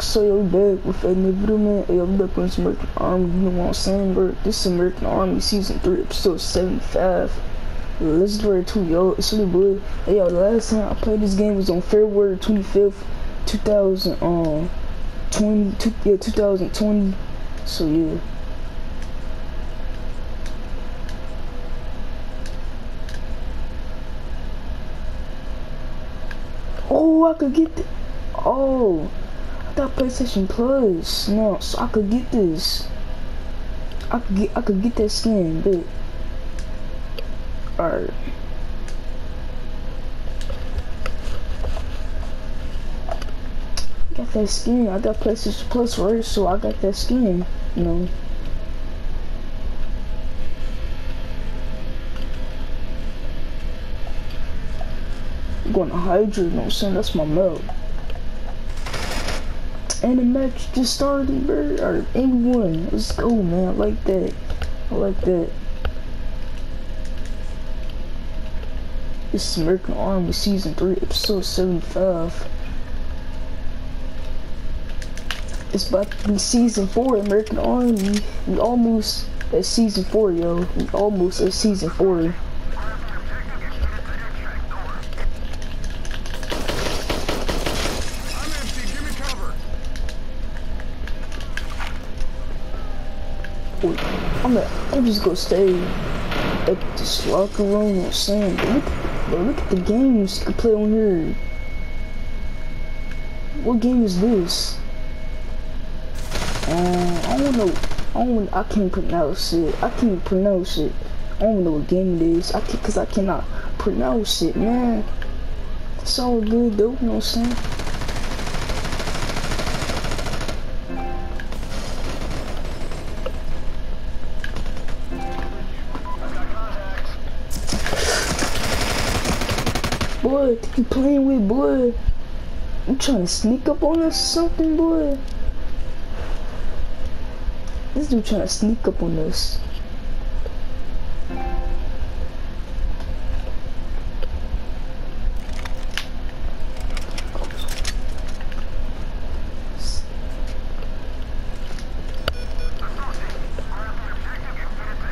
So you're back with a new video, man. Hey, I'm back on this American Army, you know what I'm saying, bro? This is American Army Season 3, Episode 75. Legendary 2, yo. It's really good. Hey, yo, the last time I played this game was on February 25th, 2020. So, yeah. Oh, I could get the... Oh. I got PlayStation Plus now, so I could get this. I could get that skin, but alright. Got that skin. I got PlayStation Plus, right? So I got that skin, you know. I'm going to Hydra, you know what I'm saying? That's my melt. And the match just started, bro. Alright, anyone. Let's go, man. I like that. I like that. This is American Army Season 3, Episode 75. It's about to be Season 4, American Army. We almost at Season 4, yo. We almost at Season 4. I'm just gonna stay at this locker room or something. Look at the games you can play on here. What game is this? I don't know. I can't pronounce it. I don't know what game it is. Cause I cannot pronounce it, man. It's all good though, you know what I'm saying? Boy, you playing with, boy? You trying to sneak up on us or something, boy? This dude trying to sneak up on us.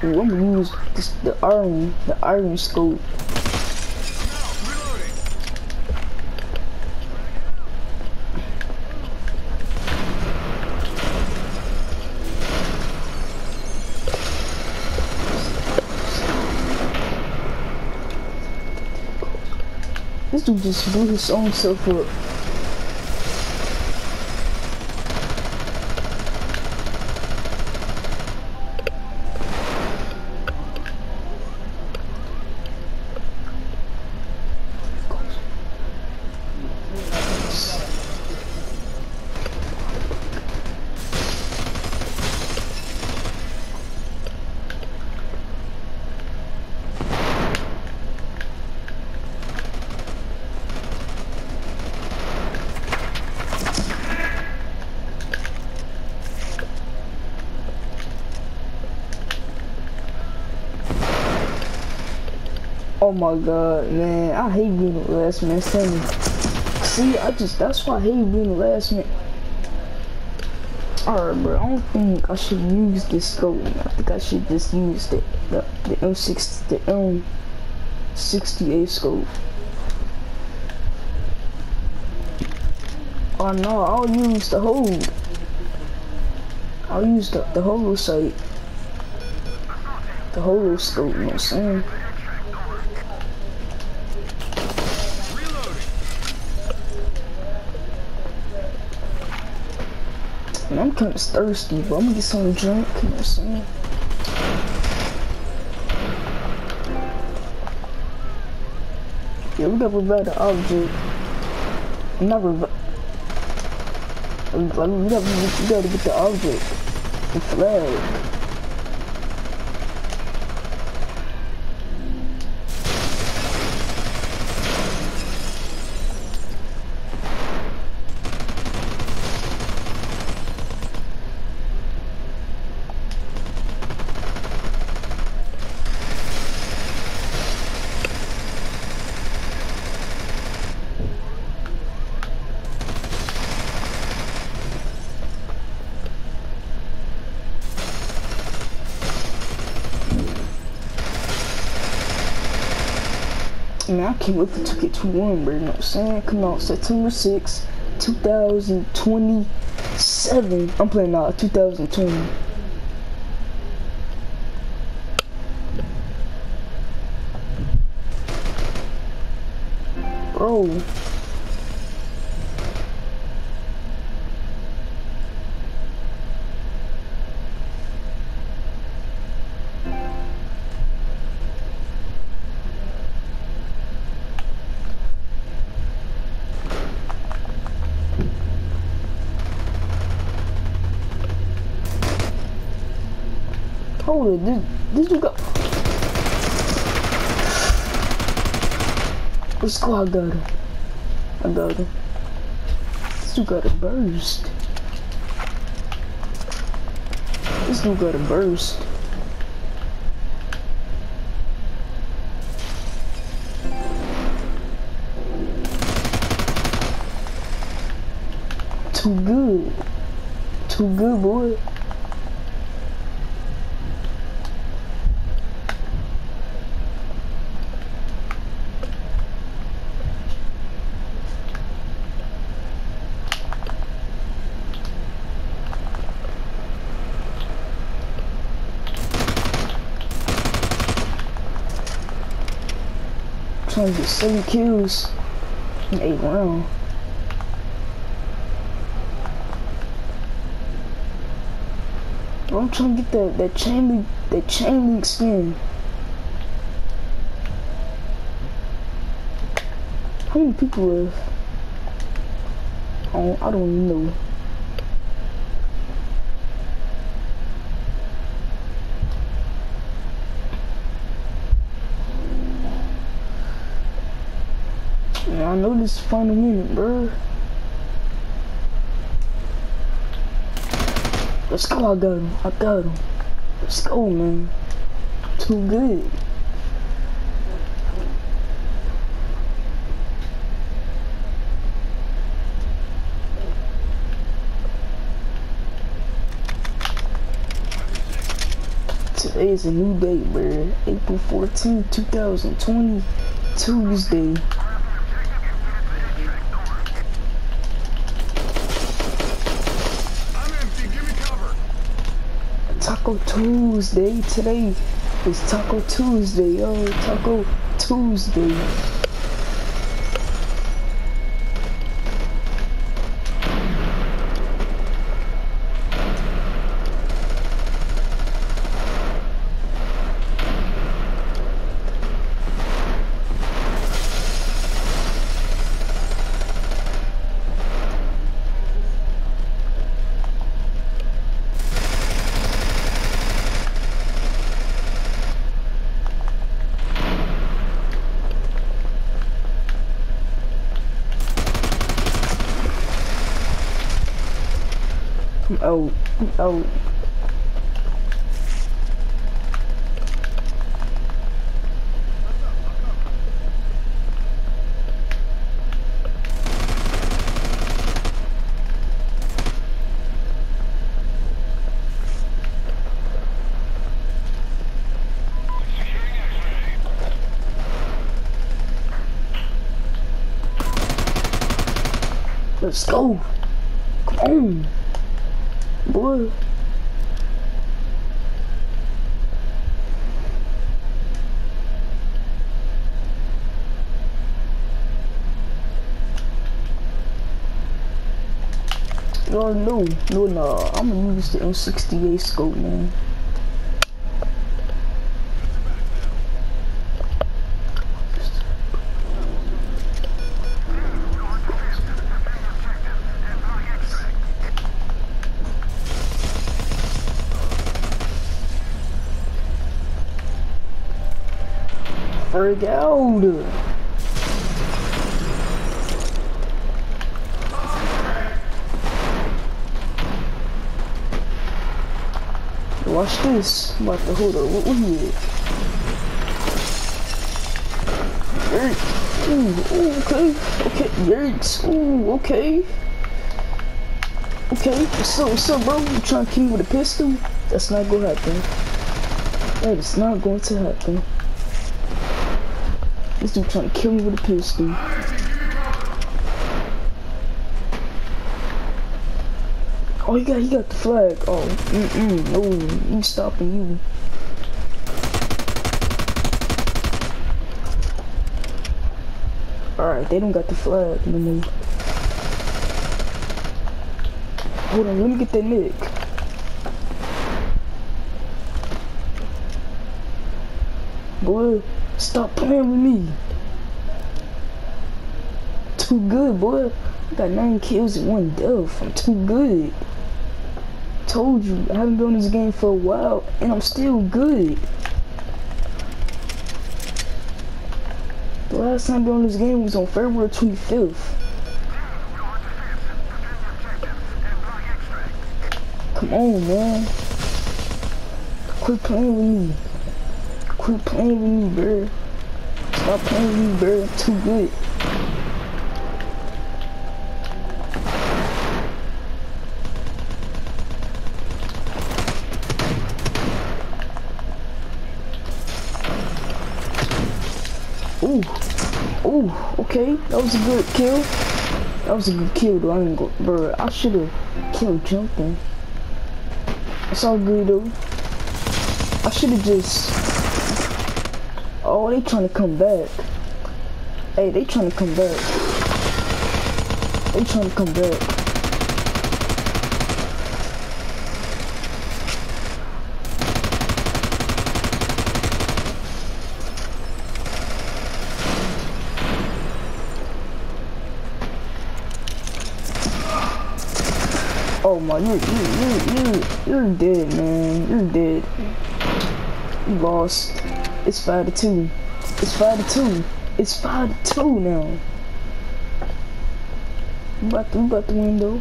Ooh, I'm gonna use this, the iron scope. This dude just blew his own self up. Oh my god, man, I hate being the last man standing. See, that's why I hate being the last man. Alright, bro, I don't think I should use this scope. I think I should just use the M68 scope. Oh no, I'll use the hold. I'll use the holo sight. The holo scope, you know what I'm saying? Man, I'm kind of thirsty, but I'm gonna get some drink. You know what I'm saying? Yeah, we gotta revive the object. We gotta get the object. The flag. and I can't wait for 2K21, bro, you know what I'm saying? Come on, September 6th, 2027. I'm playing 2020. Bro. Hold it, did you go? Let's go, I got him. I got him. This dude got a burst. This dude got a burst. Too good. Too good, boy. Trying to get 7 kills in 8 rounds. I'm trying to get that chain link skin. How many people live? Oh, I don't even know. I know this is final minute, bro. Let's go, I got him. I got him. Let's go, man. Too good. Today is a new day, bro. April 14, 2020, Tuesday. Taco Tuesday, today is Taco Tuesday, yo, Taco Tuesday. Oh, oh. Let's go. Come on. Boy. Oh, no, I'm gonna use the M68 scope, man. Freak out. Watch this. What the hold on? What was it? Yikes. Ooh, okay. Okay. Yikes. Ooh, okay. Okay. What's up, bro? You trying to kill me with a pistol? That's not gonna happen. That is not going to happen. This dude trying to kill me with a pistol. Oh, he got the flag. Oh, oh, he's stopping you. Alright, they don't got the flag no more. Hold on, let me get that nick. Boy, stop playing with me. Too good, boy. I got 9 kills and 1 death. I'm too good. Told you, I haven't been in this game for a while, and I'm still good. The last time I been on this game was on February 25th. Come on, man. Quit playing with me. Quit playing with me, bro. Stop playing with me, bro. I'm too good. Ooh, ooh, okay, that was a good kill. That was a good kill though, I didn't go, bro, I should've killed jumping. It's all good though. I should've just, oh, they trying to come back. Hey, they trying to come back. They trying to come back. Oh my, you're dead, man. You're dead. You lost. It's 5-2. It's 5-2. It's 5-2 now. You about to win though.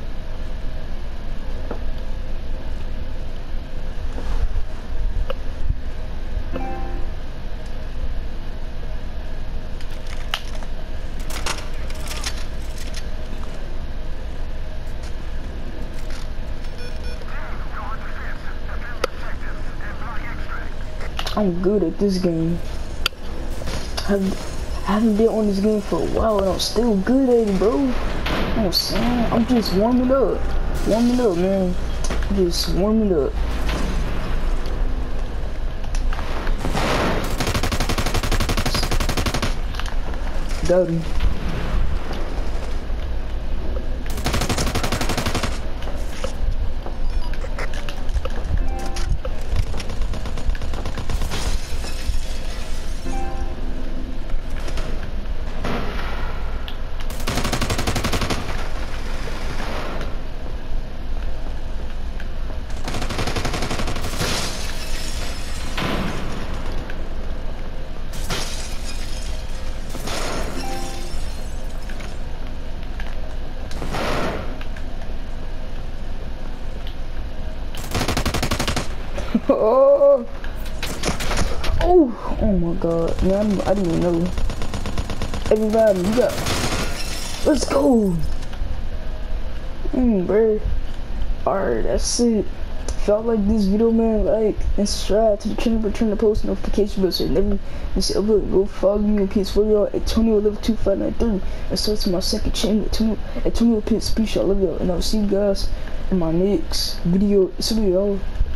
I'm good at this game. I haven't been on this game for a while and I'm still good at it, bro. You know what I'm saying? I'm just warming up. Warming up, man. Just warming up. Done. Oh my god, man, I didn't even know. Everybody, you got, let's go. Bro. Alright, that's it. If y'all like this video, man, like and subscribe to the channel, turn the post notification bell so you never miss an upload. Go follow me on PS4, y'all, antonio112593, and subscribe to my second channel, Antonio Pitts. Peace, I love y'all, and I'll see you guys in my next video. It's a video, y'all.